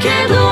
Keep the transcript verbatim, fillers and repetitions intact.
Quedó.